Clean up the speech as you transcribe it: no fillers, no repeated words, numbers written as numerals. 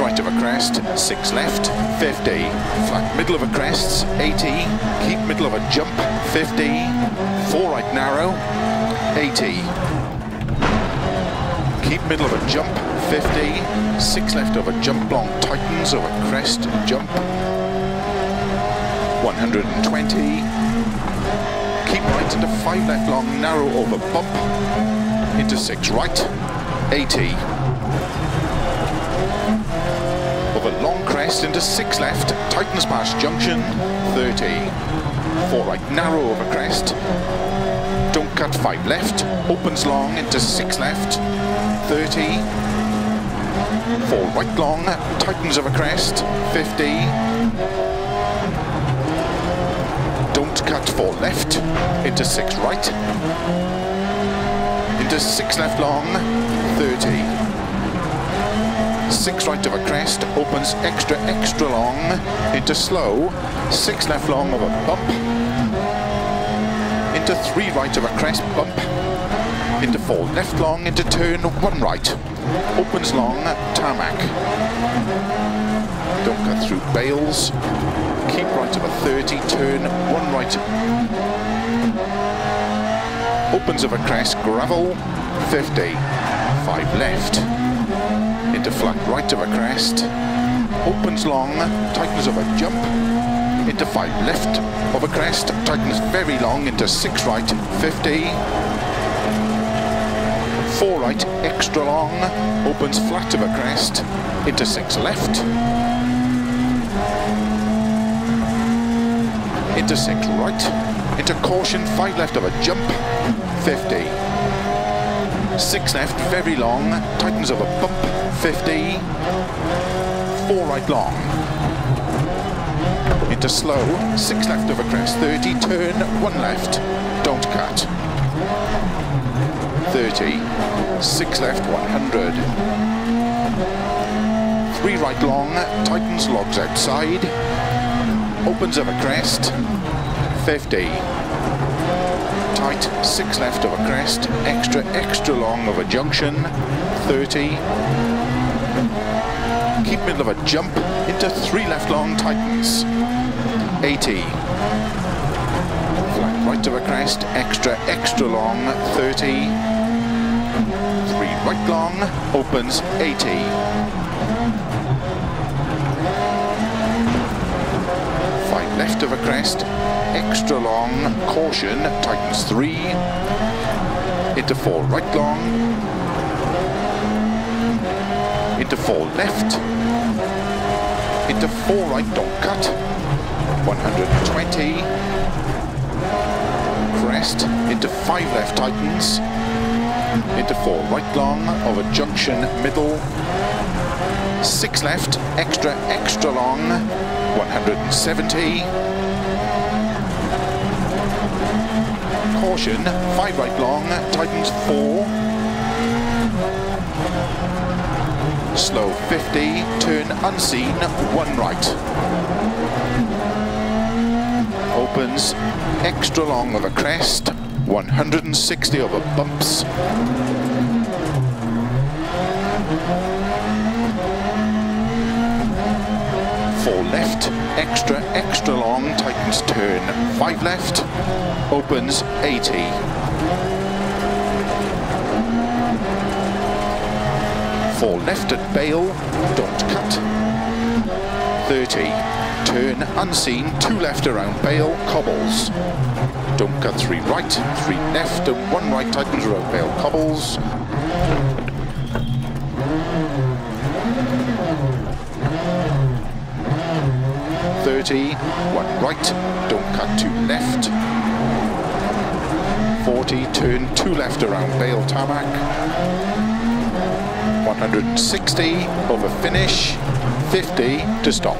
6 right of a crest, 6 left, 50. Flat middle of a crest, 80. Keep middle of a jump, 50. 4 right narrow, 80. Keep middle of a jump, 50. 6 left of a jump long, tightens over crest, jump, 120. Keep right into 5 left long, narrow over bump, into 6 right, 80. Over long crest into 6 left, tightens past junction, 30. 4 right, narrow over crest, don't cut 5 left, opens long into 6 left, 30. 4 right long, tightens over crest, 50. Cut 4 left, into 6 right, into 6 left long, 30. 6 right of a crest, opens extra, extra long, into slow, 6 left long of a bump, into 3 right of a crest, bump, into 4 left long, into turn, 1 right, opens long, tarmac. Don't cut through bales. Keep right of a 30, turn, 1 right, opens of a crest, gravel, 50, 5 left, into flat right of a crest, opens long, tightens of a jump, into 5 left of a crest, tightens very long, into 6 right, 50, 4 right, extra long, opens flat of a crest, into 6 left, into 6 right, into caution, 5 left of a jump, 50. 6 left, very long, tightens of a bump, 50. 4 right long, into slow, 6 left of a crest, 30, turn, 1 left, don't cut, 30. 6 left, 100. 3 right long, tightens logs outside, opens of a crest, 50. Tight, 6 left of a crest, extra, extra long of a junction, 30. Keep middle of a jump, into 3 left long, tightens, 80. Flat right of a crest, extra, extra long, 30. 3 right long, opens, 80. Left of a crest, extra long, caution, tightens 3, into 4 right long, into 4 left, into 4 right, don't cut, 120, crest, into 5 left, tightens, into 4 right long, of a junction, middle, 6 left, extra, extra long, 170. Caution, 5 right long, tightens 4. Slow 50, turn unseen, 1 right. Opens, extra long of a crest, 160 over bumps. Left, extra, extra long, tightens turn, 5 left, opens, 80. 4 left at bail, don't cut, 30. Turn unseen, 2 left around bail, cobbles, don't cut, 3 right, 3 left and 1 right, tightens around bail, cobbles. 30, 1 right, don't cut, 2 left, 40, turn 2 left around bale tarmac, 160, over finish, 50 to stop.